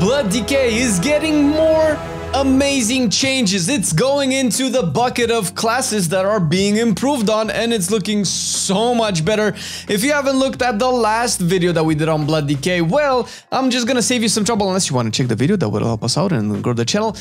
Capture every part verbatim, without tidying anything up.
Blood D K is getting more amazing changes. It's going into the bucket of classes that are being improved on, and it's looking so much better. If you haven't looked at the last video that we did on Blood D K, well, I'm just gonna save you some trouble unless you want to check the video. That would help us out and grow the channel.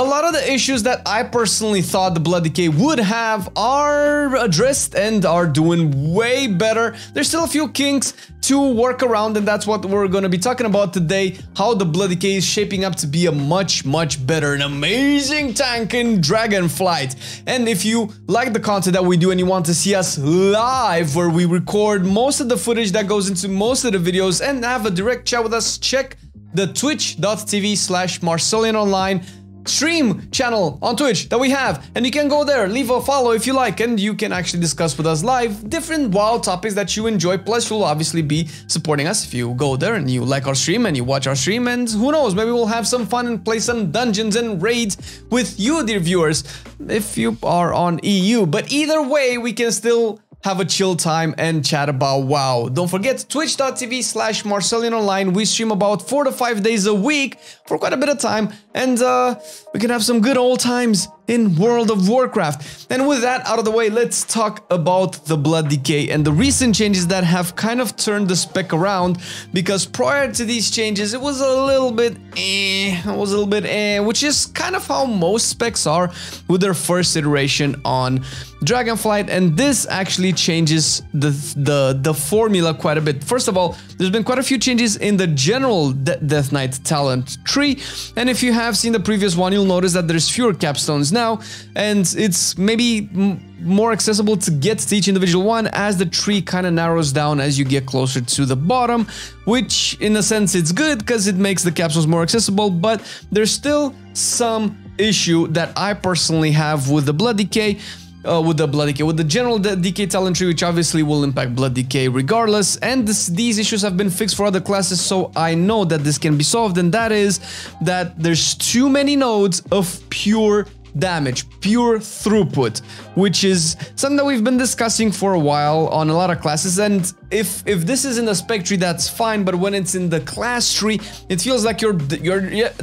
A lot of the issues that I personally thought the Blood D K would have are addressed and are doing way better. There's still a few kinks to work around, and that's what we're going to be talking about today. How the Blood D K is shaping up to be a much, much better and amazing tank in Dragonflight. And if you like the content that we do and you want to see us live, where we record most of the footage that goes into most of the videos and have a direct chat with us, check the twitch dot T V slash MarcelianOnline stream channel on Twitch that we have, and you can go there, leave a follow if you like, and you can actually discuss with us live different wild topics that you enjoy. Plus, you'll obviously be supporting us if you go there and you like our stream and you watch our stream, and who knows, maybe we'll have some fun and play some dungeons and raids with you, dear viewers, if you are on E U. But either way, we can still have a chill time and chat about WoW. Don't forget, twitch dot T V slash MarcelianOnline. We stream about four to five days a week for quite a bit of time, and uh, we can have some good old times in World of Warcraft. And with that out of the way, let's talk about the Blood D K and the recent changes that have kind of turned the spec around, because prior to these changes, it was a little bit eh, it was a little bit eh, which is kind of how most specs are with their first iteration on Dragonflight, and this actually changes the the the formula quite a bit. First of all, there's been quite a few changes in the general De Death Knight talent tree, and if you have seen the previous one, you'll notice that there's fewer capstones now, and it's maybe m more accessible to get to each individual one, as the tree kind of narrows down as you get closer to the bottom, which in a sense it's good because it makes the capstones more accessible. But there's still some issue that I personally have with the Blood D K. Uh, with the Blood D K, with the general D K talent tree, which obviously will impact Blood D K regardless, and this, these issues have been fixed for other classes, so I know that this can be solved, and that is that there's too many nodes of pure damage, pure throughput, which is something that we've been discussing for a while on a lot of classes. And if if this is in the spec tree, that's fine, but when it's in the class tree, it feels like you're you're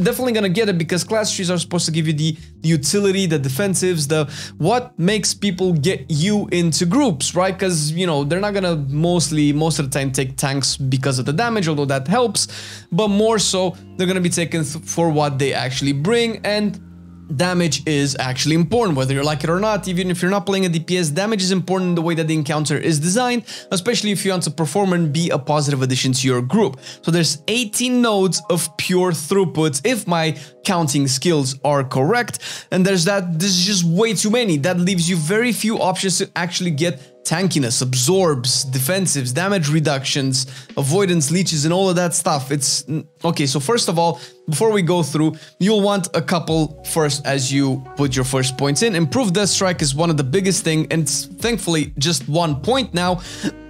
definitely gonna get it, because class trees are supposed to give you the utility, the defensives, the what makes people get you into groups, right? Because, you know, they're not gonna mostly most of the time take tanks because of the damage, although that helps, but more so they're gonna be taken for what they actually bring. And damage is actually important, whether you like it or not. Even if you're not playing a D P S, damage is important in the way that the encounter is designed, especially if you want to perform and be a positive addition to your group. So there's eighteen nodes of pure throughput, if my counting skills are correct, and there's that. This is just way too many. That leaves you very few options to actually get tankiness, absorbs, defensives, damage reductions, avoidance, leeches, and all of that stuff. It's okay. So first of all, before we go through, you'll want a couple first as you put your first points in. Improved Death Strike is one of the biggest thing, and it's thankfully just one point now.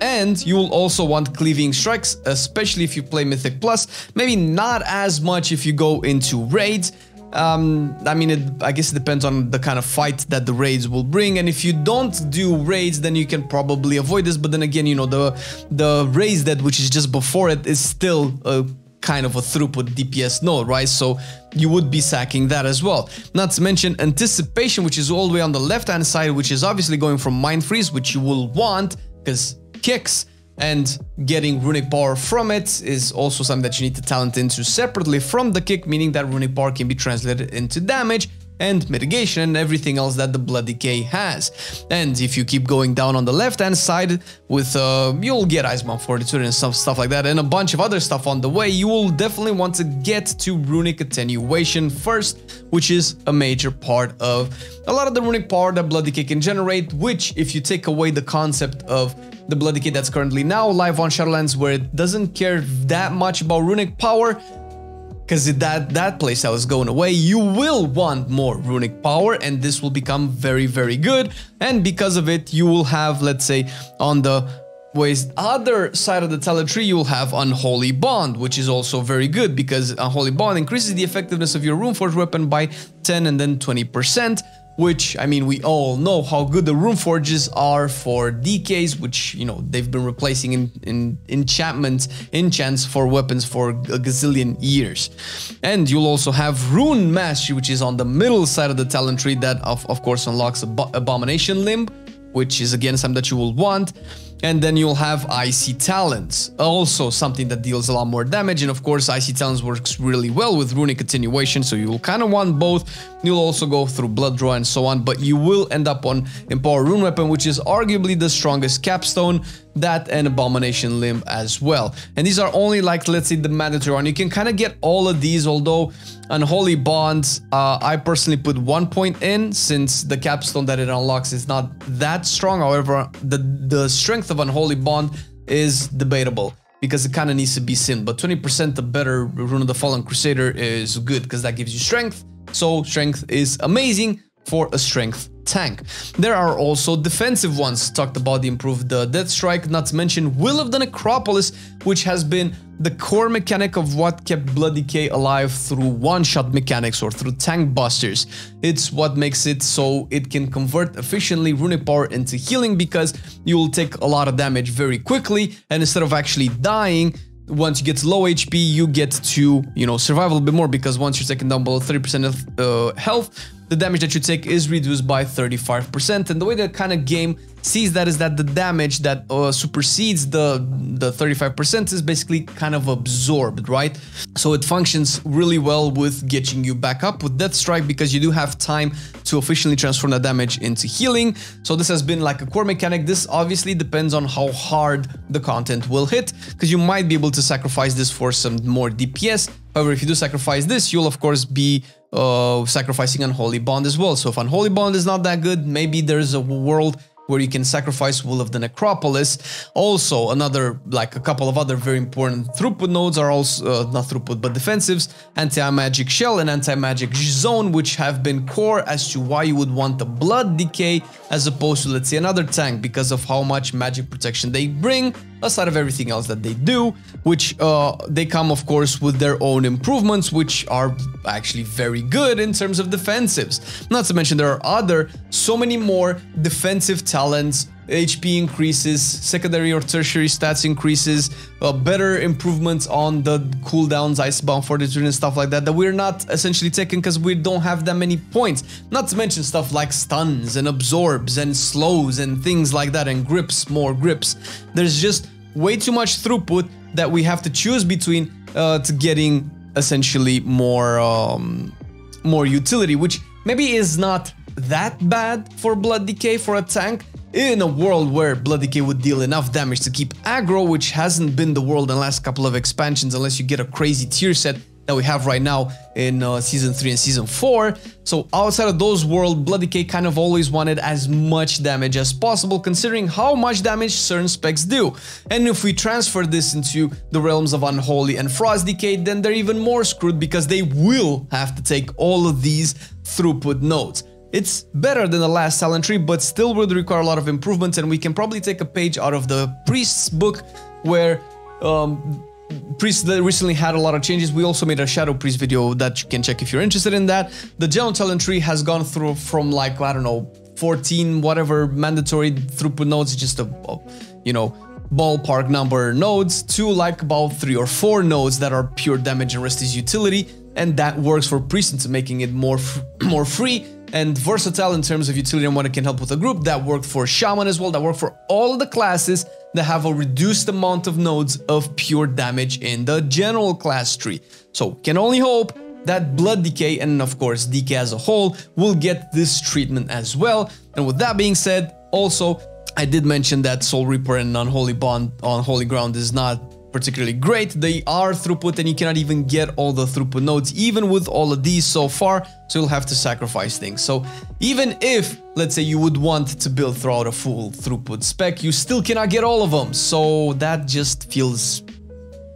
And you'll also want cleaving strikes, especially if you play Mythic Plus. Maybe not as much if you go into raids. Um, I mean, it, I guess it depends on the kind of fight that the raids will bring, and if you don't do raids, then you can probably avoid this. But then again, you know, the the raise dead, which is just before it, is still a kind of a throughput D P S node, right? So you would be sacking that as well. Not to mention anticipation, which is all the way on the left-hand side, which is obviously going from mind freeze, which you will want because kicks, and getting Runic Power from it is also something that you need to talent into separately from the kick, meaning that Runic Power can be translated into damage and mitigation and everything else that the Blood D K has. And if you keep going down on the left-hand side, with uh, you'll get Icebound Fortitude and some stuff like that, and a bunch of other stuff on the way. You will definitely want to get to Runic Attenuation first, which is a major part of a lot of the Runic Power that Blood D K can generate, which, if you take away the concept of the Blood D K that's currently now live on Shadowlands, where it doesn't care that much about Runic Power, because that, that playstyle is going away, you will want more Runic Power, and this will become very, very good. And because of it, you will have, let's say, on the ways other side of the talent tree, you'll have Unholy Bond, which is also very good, because Unholy Bond increases the effectiveness of your Runeforged weapon by ten and then twenty percent. which, I mean, we all know how good the Runeforges are for D Ks, which, you know, they've been replacing in, in enchantments, enchants for weapons for a gazillion years. And you'll also have Rune Mastery, which is on the middle side of the talent tree, that of, of course unlocks Ab- Abomination Limb, which is again something that you will want. And then you'll have Icy Talents, also something that deals a lot more damage. And of course, Icy Talents works really well with Runic Attenuation, so you'll kind of want both. You'll also go through Blood Draw and so on, but you will end up on Empower Rune Weapon, which is arguably the strongest capstone, that and Abomination Limb as well. And these are only, like, let's say, the mandatory one. You can kind of get all of these, although Unholy Bonds, uh, I personally put one point in, since the capstone that it unlocks is not that strong. However, the, the strength of Unholy Bond is debatable, because it kind of needs to be simmed, but twenty percent the better Rune of the Fallen Crusader is good, because that gives you strength. So strength is amazing for a strength tank. There are also defensive ones. Talked about the improved uh, Death Strike, not to mention Will of the Necropolis, which has been the core mechanic of what kept Blood D K alive through one-shot mechanics or through tank busters. It's what makes it so it can convert efficiently Runic Power into healing, because you'll take a lot of damage very quickly, and instead of actually dying, once you get to low H P, you get to, you know, survive a little bit more, because once you're taken down below thirty percent of uh, health, the damage that you take is reduced by thirty-five percent. And the way that kind of game sees that is that the damage that uh, supersedes the the thirty-five percent is basically kind of absorbed, right? So it functions really well with getting you back up with Death Strike, because you do have time to efficiently transform that damage into healing. So this has been like a core mechanic. This obviously depends on how hard the content will hit, because you might be able to sacrifice this for some more D P S. However, if you do sacrifice this, you'll of course be uh, sacrificing Unholy Bond as well. So if Unholy Bond is not that good, maybe there's a world where you can sacrifice Will of the Necropolis. Also, another, like a couple of other very important throughput nodes are also, uh, not throughput, but defensives, Anti-Magic Shell and Anti-Magic Zone, which have been core as to why you would want the Blood D K as opposed to, let's say, another tank, because of how much magic protection they bring, aside of everything else that they do, which uh, they come, of course, with their own improvements, which are actually very good in terms of defensives. Not to mention there are other, so many more defensive talents, H P increases, secondary or tertiary stats increases, uh, better improvements on the cooldowns, Icebound Fortitude and stuff like that, that we're not essentially taking because we don't have that many points. Not to mention stuff like stuns and absorbs and slows and things like that, and grips, more grips. There's just way too much throughput that we have to choose between uh, to getting essentially more, um, more utility, which maybe is not that bad for Blood D K for a tank, in a world where Blood D K would deal enough damage to keep aggro, which hasn't been the world in the last couple of expansions, unless you get a crazy tier set that we have right now in uh, Season three and Season four. So outside of those worlds, Blood D K kind of always wanted as much damage as possible, considering how much damage certain specs do. And if we transfer this into the realms of Unholy and Frost D K, then they're even more screwed, because they will have to take all of these throughput nodes. It's better than the last talent tree, but still would require a lot of improvements, and we can probably take a page out of the Priest's book, where um, Priest recently had a lot of changes. We also made a Shadow Priest video that you can check if you're interested in that. The general talent tree has gone through from, like, I don't know, fourteen whatever mandatory throughput nodes, just a, you know, ballpark number nodes, to like about three or four nodes that are pure damage and rest is utility, and that works for Priest into making it more, more free and versatile in terms of utility and what it can help with a group. That worked for Shaman as well, that worked for all the classes that have a reduced amount of nodes of pure damage in the general class tree. So can only hope that Blood D K, and of course D K as a whole, will get this treatment as well. And with that being said, also, I did mention that Soul Reaper and Unholy Bond on Holy Ground is not particularly great. They are throughput, and you cannot even get all the throughput nodes even with all of these so far, so you'll have to sacrifice things. So even if, let's say, you would want to build throughout a full throughput spec, you still cannot get all of them, so that just feels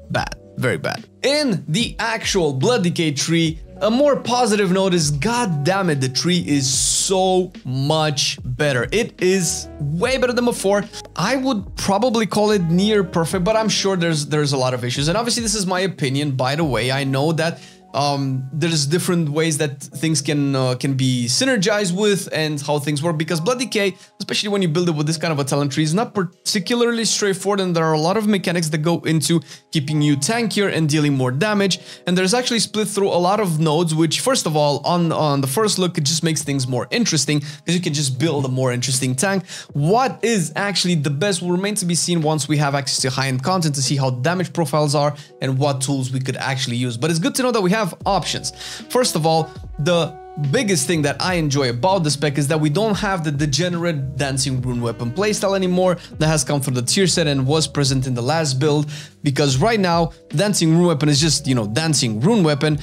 bad, very bad. In the actual Blood D K tree, a more positive note is, god damn it, the tree is so much better. It is way better than before. I would probably call it near perfect, but I'm sure there's there's a lot of issues. And obviously this is my opinion, by the way. I know that Um, there's different ways that things can uh, can be synergized with and how things work, because Blood D K, especially when you build it with this kind of a talent tree, is not particularly straightforward, and there are a lot of mechanics that go into keeping you tankier and dealing more damage, and there's actually split through a lot of nodes, which first of all, on, on the first look, it just makes things more interesting because you can just build a more interesting tank. What is actually the best will remain to be seen once we have access to high-end content to see how damage profiles are and what tools we could actually use, but it's good to know that we have have options. First of all, the biggest thing that I enjoy about this spec is that we don't have the degenerate Dancing Rune Weapon playstyle anymore that has come from the tier set and was present in the last build, because right now Dancing Rune Weapon is just, you know, Dancing Rune Weapon.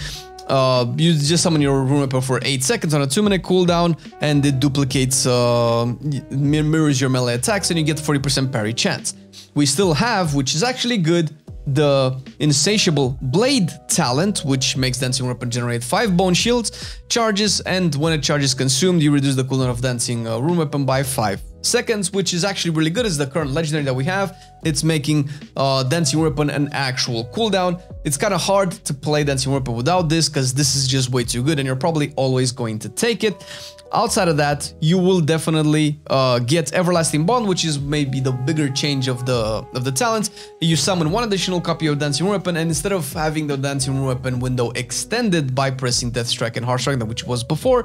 Uh, you just summon your Rune Weapon for eight seconds on a two minute cooldown, and it duplicates, uh, mirrors your melee attacks, and you get forty percent parry chance. We still have, which is actually good, the Insatiable Blade talent, which makes Dancing Rune Weapon generate five Bone Shields charges, and when a charge is consumed, you reduce the cooldown of Dancing uh, Rune Weapon by five seconds, which is actually really good. It's the current legendary that we have. It's making uh, Dancing Rune Weapon an actual cooldown. It's kind of hard to play Dancing Rune Weapon without this, because this is just way too good, and you're probably always going to take it. Outside of that, you will definitely uh, get Everlasting Bond, which is maybe the bigger change of the of the talents. You summon one additional copy of Dancing Rune Weapon, and instead of having the Dancing Rune Weapon window extended by pressing Death Strike and Heart Strike, which was before,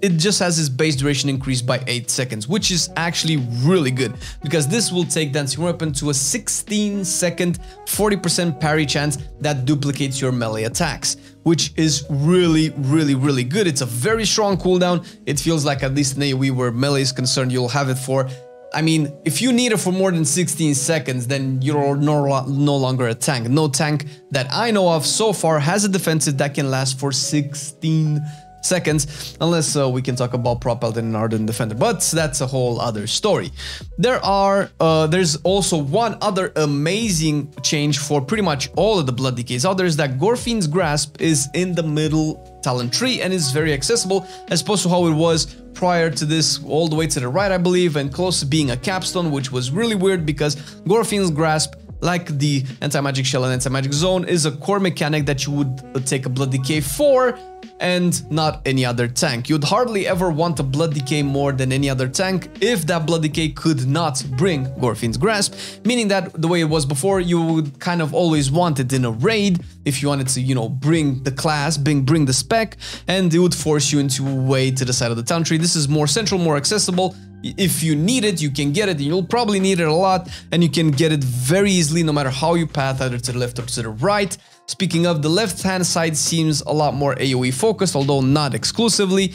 it just has its base duration increased by eight seconds, which is actually really good, because this will take Dancing Weapon to a sixteen second forty percent parry chance that duplicates your melee attacks, which is really, really, really good. It's a very strong cooldown. It feels like, at least in AoE where melee is concerned, you'll have it for, I mean, if you need it for more than sixteen seconds, then you're no, no longer a tank. No tank that I know of so far has a defensive that can last for sixteen seconds, unless uh, we can talk about Prop Elden and Arden Defender, but that's a whole other story. There are, uh, there's also one other amazing change for pretty much all of the Blood D Ks out there, is that Gorefiend's Grasp is in the middle talent tree and is very accessible, as opposed to how it was prior to this, all the way to the right, I believe, and close to being a capstone, which was really weird, because Gorefiend's Grasp, like the Anti-Magic Shell and Anti-Magic Zone, is a core mechanic that you would take a Blood D K for, and not any other tank. You'd hardly ever want a Blood D K more than any other tank if that Blood D K could not bring Gorefiend's Grasp, meaning that the way it was before, you would kind of always want it in a raid if you wanted to, you know, bring the class, bring, bring the spec, and it would force you into a way to the side of the town tree. This is more central, more accessible. If you need it, you can get it, and you'll probably need it a lot, and you can get it very easily no matter how you path, either to the left or to the right. Speaking of, the left-hand side seems a lot more AoE focused, although not exclusively.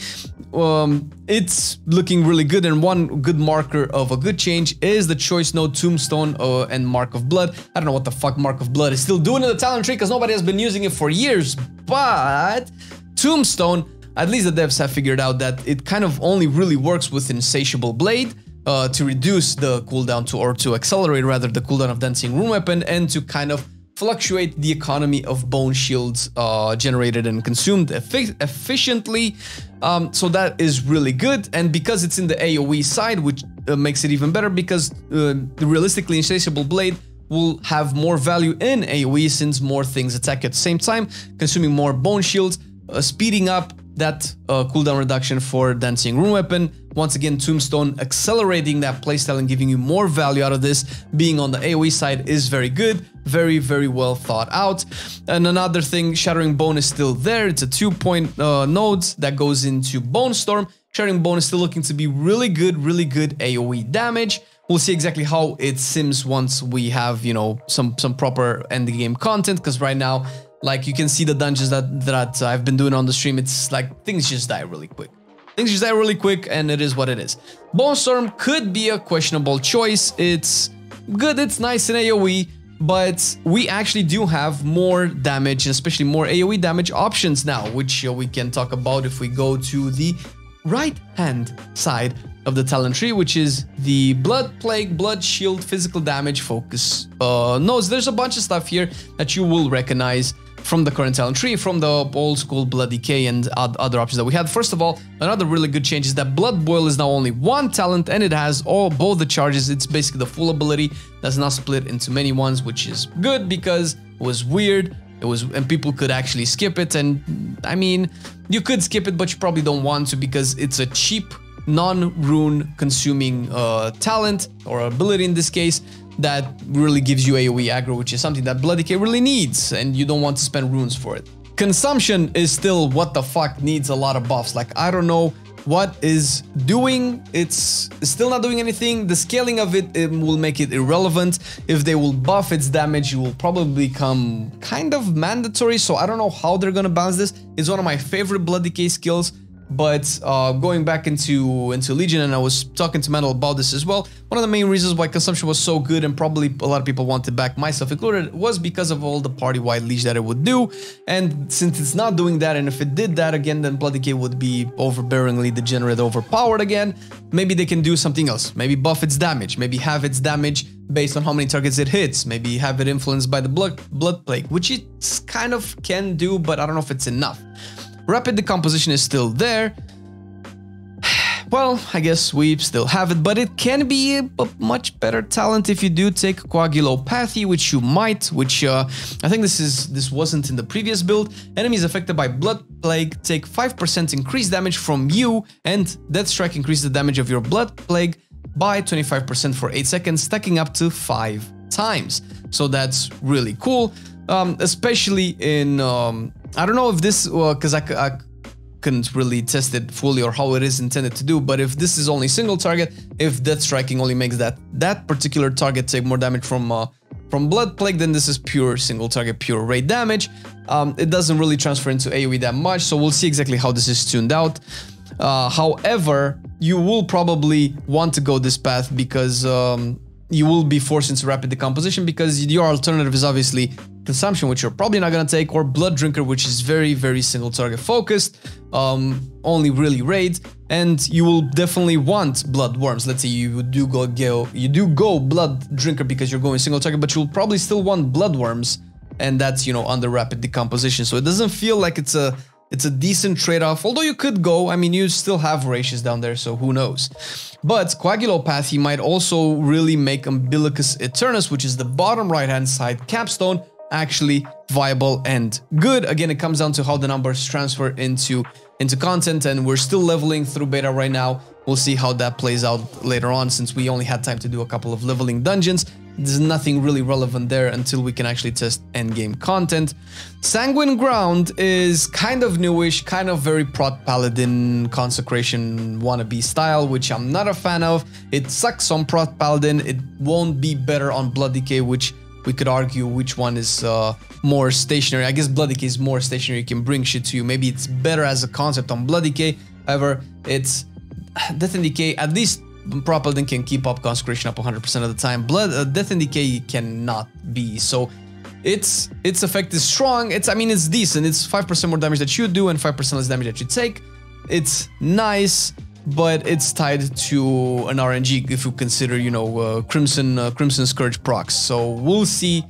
Um, it's looking really good, and one good marker of a good change is the choice node Tombstone uh, and Mark of Blood. I don't know what the fuck Mark of Blood is still doing in the talent tree, because nobody has been using it for years, but Tombstone, at least the devs have figured out that it kind of only really works with Insatiable Blade uh, to reduce the cooldown to, or to accelerate rather, the cooldown of Dancing Rune Weapon, and to kind of fluctuate the economy of Bone Shields uh, generated and consumed effi efficiently. Um, so that is really good, and because it's in the AoE side, which uh, makes it even better, because uh, realistically Insatiable Blade will have more value in AoE, since more things attack at the same time, consuming more Bone Shields, uh, speeding up that uh, cooldown reduction for Dancing Rune Weapon. Once again, Tombstone accelerating that playstyle and giving you more value out of this, being on the AoE side, is very good, very, very well thought out. And another thing, Shattering Bone is still there. It's a two-point uh, node that goes into Bone Storm. Shattering Bone is still looking to be really good, really good AoE damage. We'll see exactly how it sims once we have, you know, some, some proper end-game content, because right now, like, you can see the dungeons that, that I've been doing on the stream, it's like, things just die really quick. Things just die really quick, and it is what it is. Bone Storm could be a questionable choice. It's good, it's nice in AoE, but we actually do have more damage, and especially more AoE damage options now, which uh, we can talk about if we go to the right-hand side of the talent tree, which is the Blood Plague, Blood Shield, Physical Damage, Focus uh, nodes. There's a bunch of stuff here that you will recognize from the current talent tree, from the old school Blood D K and other options that we had. First of all, another really good change is that Blood Boil is now only one talent, and it has all both the charges. It's basically the full ability that's not split into many ones, which is good, because it was weird It was, and people could actually skip it. And I mean, you could skip it, but you probably don't want to, because it's a cheap, non-rune consuming uh, talent or ability in this case that really gives you AoE aggro, which is something that Blood D K really needs, and you don't want to spend runes for it. Consumption is still what the fuck needs a lot of buffs. Like, I don't know what is doing. It's still not doing anything. The scaling of it, it will make it irrelevant. If they will buff its damage, it will probably become kind of mandatory. So I don't know how they're gonna balance this. It's one of my favorite Blood D K skills. But uh, going back into, into Legion, and I was talking to Metal about this as well, one of the main reasons why Consumption was so good, and probably a lot of people wanted back, myself included, was because of all the party-wide leech that it would do. And since it's not doing that, and if it did that again, then Blood D K would be overbearingly degenerate, overpowered again. Maybe they can do something else. Maybe buff its damage, maybe have its damage based on how many targets it hits, maybe have it influenced by the blood, blood plague, which it kind of can do, but I don't know if it's enough. Rapid Decomposition is still there. Well, I guess we still have it, but it can be a much better talent if you do take Coagulopathy, which you might, which uh, I think this is this wasn't in the previous build. Enemies affected by Blood Plague take five percent increased damage from you, and Death Strike increases the damage of your Blood Plague by twenty-five percent for eight seconds, stacking up to five times. So that's really cool. Um, especially in, um, I don't know if this, well, because I, I couldn't really test it fully or how it is intended to do, but if this is only single target, if Death Striking only makes that that particular target take more damage from uh, from Blood Plague, then this is pure single target, pure raid damage. Um, it doesn't really transfer into AoE that much, so we'll see exactly how this is tuned out. Uh, however, you will probably want to go this path because um, you will be forced into Rapid Decomposition, because your alternative is obviously Consumption, which you're probably not gonna take, or Blood Drinker, which is very, very single target focused, um, only really raid, and you will definitely want Blood Worms. Let's say you do go, go you do go Blood Drinker because you're going single target, but you'll probably still want Blood Worms, and that's, you know, under Rapid Decomposition. So it doesn't feel like it's a it's a decent trade-off, although you could go, I mean, you still have Voracious down there, so who knows. But Coagulopathy might also really make Umbilicus Eternus, which is the bottom right-hand side capstone, actually viable and good. Again, it comes down to how the numbers transfer into, into content, and we're still leveling through beta right now. We'll see how that plays out later on, since we only had time to do a couple of leveling dungeons. There's nothing really relevant there until we can actually test endgame content. Sanguine Ground is kind of newish, kind of very prot paladin consecration wannabe style, which I'm not a fan of. It sucks on prot paladin. It won't be better on Blood D K, which we could argue which one is uh, more stationary. I guess Blood D K is more stationary, can bring shit to you. Maybe it's better as a concept on Blood D K. However, it's Death and Decay, at least Prot Paladin can keep up consecration up one hundred percent of the time. Blood uh, Death and Decay cannot be. So its its effect is strong. It's I mean it's decent. It's five percent more damage that you do and five percent less damage that you take. It's nice, but it's tied to an R N G if you consider, you know, uh, Crimson uh, Crimson Scourge procs. So we'll see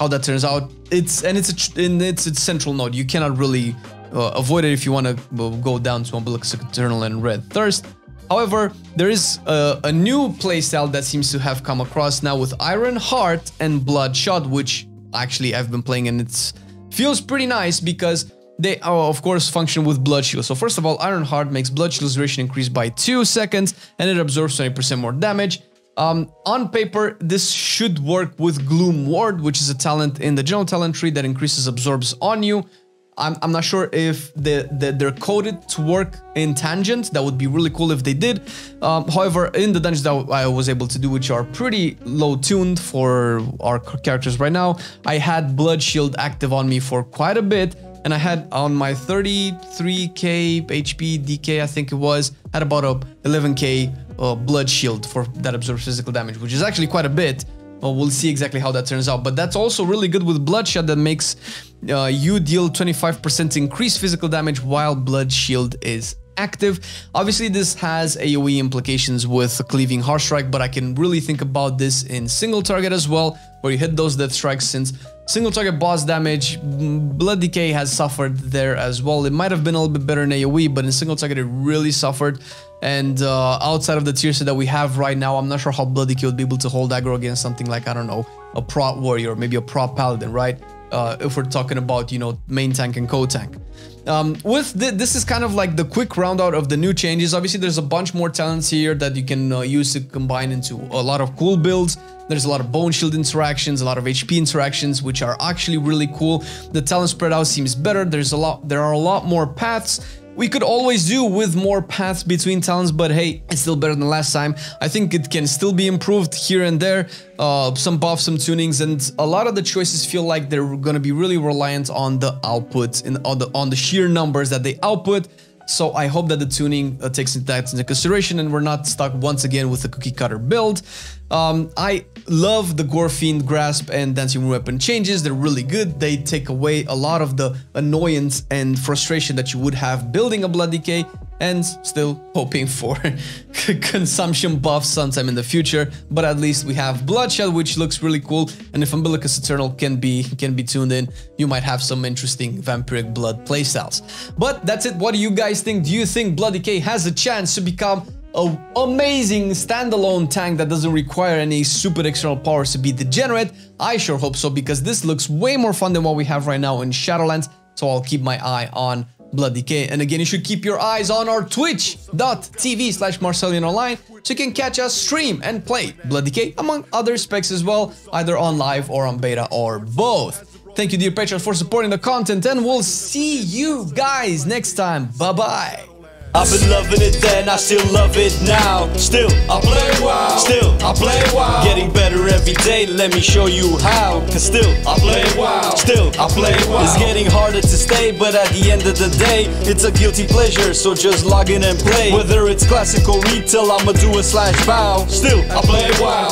how that turns out. It's and it's a and it's a central node. You cannot really uh, avoid it if you want to go down to Umbilicus Eternal and Red Thirst. However, there is a, a new playstyle that seems to have come across now with Iron Heart and Bloodshot, which actually I've been playing, and it feels pretty nice because they are, of course, function with Blood Shield. So first of all, Iron Heart makes Blood Shield's duration increase by two seconds, and it absorbs twenty percent more damage. Um, on paper, this should work with Gloom Ward, which is a talent in the general talent tree that increases absorbs on you. I'm, I'm not sure if the, the, they're coded to work in tangent. That would be really cool if they did. Um, however, in the dungeons that I was able to do, which are pretty low tuned for our characters right now, I had Blood Shield active on me for quite a bit. And I had on my thirty-three K H P D K, I think it was, had about a eleven K uh, Blood Shield for that absorbs physical damage, which is actually quite a bit. Well, we'll see exactly how that turns out, but that's also really good with Bloodshot that makes uh, you deal twenty-five percent increased physical damage while Blood Shield is active. Obviously, this has AoE implications with Cleaving Heart Strike, but I can really think about this in single target as well, where you hit those Death Strikes, since single target boss damage, Blood D K has suffered there as well. It might have been a little bit better in AoE, but in single target it really suffered. And uh, outside of the tier set that we have right now, I'm not sure how Blood D K would be able to hold aggro against something like, I don't know, a prop warrior, maybe a prop paladin, right? uh, if we're talking about, you know, main tank and co-tank. Um, with th this is kind of like the quick round out of the new changes. Obviously, there's a bunch more talents here that you can uh, use to combine into a lot of cool builds. There's a lot of Bone Shield interactions, a lot of H P interactions, which are actually really cool. The talent spread out seems better. There's a lot, there are a lot more paths. We could always do with more paths between talents, but hey, it's still better than last time. I think it can still be improved here and there. Uh, some buffs, some tunings, and a lot of the choices feel like they're going to be really reliant on the output and on the, on the sheer numbers that they output. So I hope that the tuning uh, takes that into consideration and we're not stuck once again with the cookie cutter build. Um, I love the Gorefiend's Grasp and Dancing Rune Weapon changes. They're really good. They take away a lot of the annoyance and frustration that you would have building a Blood D K, and still hoping for consumption buffs sometime in the future. But at least we have Bloodshed, which looks really cool. And if Umbilicus Eternal can be can be tuned in, you might have some interesting vampiric blood playstyles. But that's it. What do you guys think? Do you think Blood D K has a chance to become an amazing standalone tank that doesn't require any super external powers to be degenerate? I sure hope so, because this looks way more fun than what we have right now in Shadowlands. So I'll keep my eye on Blood D K. And again, you should keep your eyes on our twitch.tv slash MarcelianOnline so you can catch us stream and play Blood D K among other specs as well, either on live or on beta or both. Thank you, dear patrons, for supporting the content, and we'll see you guys next time. Bye-bye. I've been loving it then, I still love it now. Still, I play wild. Still, I play wild. Getting better every day, let me show you how. Cause still, I play wild. Still, I play wild. It's getting harder to stay, but at the end of the day, it's a guilty pleasure, so just log in and play. Whether it's classic or retail, I'ma do a slash bow. Still, I play wild.